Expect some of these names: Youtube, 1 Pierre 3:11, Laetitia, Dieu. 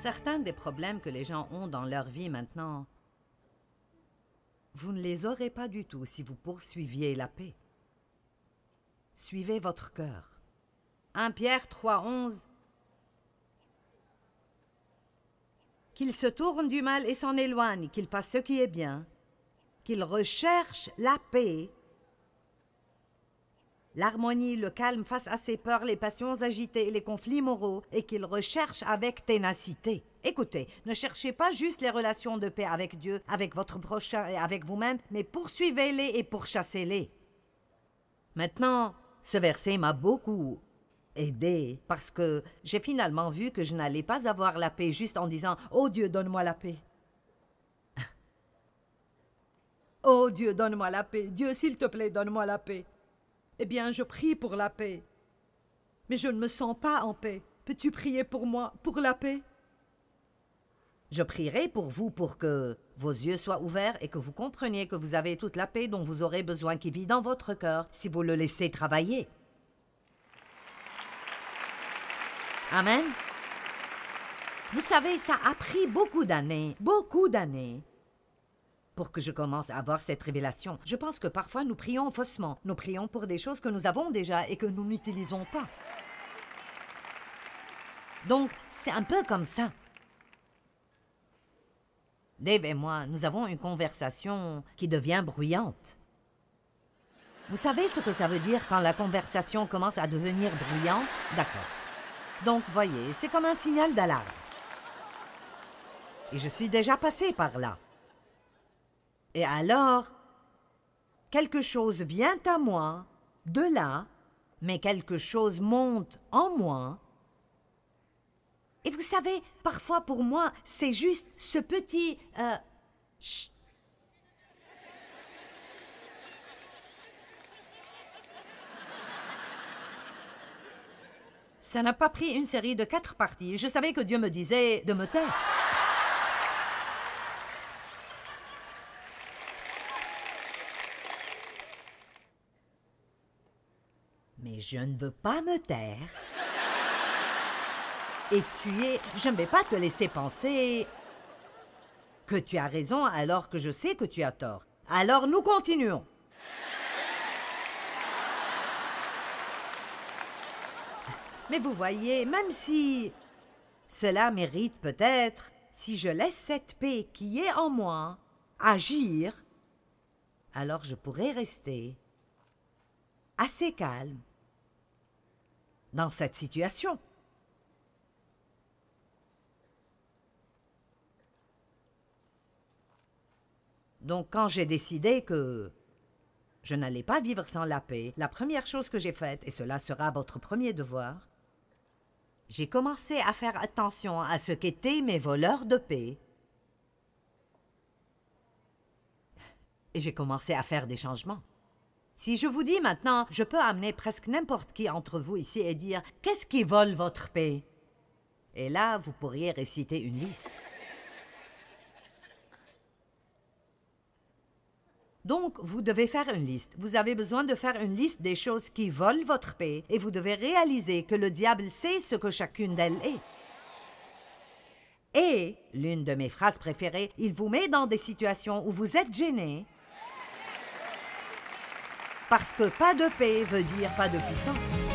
Certains des problèmes que les gens ont dans leur vie maintenant, vous ne les aurez pas du tout si vous poursuiviez la paix. Suivez votre cœur. 1 Pierre 3:11. Qu'il se tourne du mal et s'en éloigne, qu'il fasse ce qui est bien, qu'il recherche la paix, l'harmonie, le calme face à ses peurs, les passions agitées et les conflits moraux, et qu'il recherche avec ténacité. Écoutez, ne cherchez pas juste les relations de paix avec Dieu, avec votre prochain et avec vous-même, mais poursuivez-les et pourchassez-les. Maintenant, ce verset m'a beaucoup aidé parce que j'ai finalement vu que je n'allais pas avoir la paix juste en disant « Oh Dieu, donne-moi la paix ». « Oh Dieu, donne-moi la paix. Dieu, s'il te plaît, donne-moi la paix. » Eh bien, je prie pour la paix, mais je ne me sens pas en paix. Peux-tu prier pour moi, pour la paix? Je prierai pour vous pour que vos yeux soient ouverts et que vous compreniez que vous avez toute la paix dont vous aurez besoin qui vit dans votre cœur si vous le laissez travailler. Amen. Vous savez, ça a pris beaucoup d'années, pour que je commence à avoir cette révélation. Je pense que parfois nous prions faussement. Nous prions pour des choses que nous avons déjà et que nous n'utilisons pas. Donc, c'est un peu comme ça. Dave et moi, nous avons une conversation qui devient bruyante. Vous savez ce que ça veut dire quand la conversation commence à devenir bruyante? D'accord. Donc, voyez, c'est comme un signal d'alarme. Et je suis déjà passée par là. Et alors, quelque chose vient à moi, de là, mais quelque chose monte en moi. Et vous savez, parfois pour moi, c'est juste ce petit... chut. Ça n'a pas pris une série de 4 parties. Je savais que Dieu me disait de me taire. Mais je ne veux pas me taire. Et je ne vais pas te laisser penser que tu as raison alors que je sais que tu as tort. Alors nous continuons. Mais vous voyez, même si cela mérite peut-être, si je laisse cette paix qui est en moi agir, alors je pourrais rester assez calme dans cette situation. Donc, quand j'ai décidé que je n'allais pas vivre sans la paix, la première chose que j'ai faite, et cela sera votre premier devoir, j'ai commencé à faire attention à ce qu'étaient mes voleurs de paix. Et j'ai commencé à faire des changements. Si je vous dis maintenant, je peux amener presque n'importe qui entre vous ici et dire « Qu'est-ce qui vole votre paix ?» Et là, vous pourriez réciter une liste. Donc, vous devez faire une liste. Vous avez besoin de faire une liste des choses qui volent votre paix et vous devez réaliser que le diable sait ce que chacune d'elles est. Et, l'une de mes phrases préférées, il vous met dans des situations où vous êtes gêné. Parce que pas de paix veut dire pas de puissance.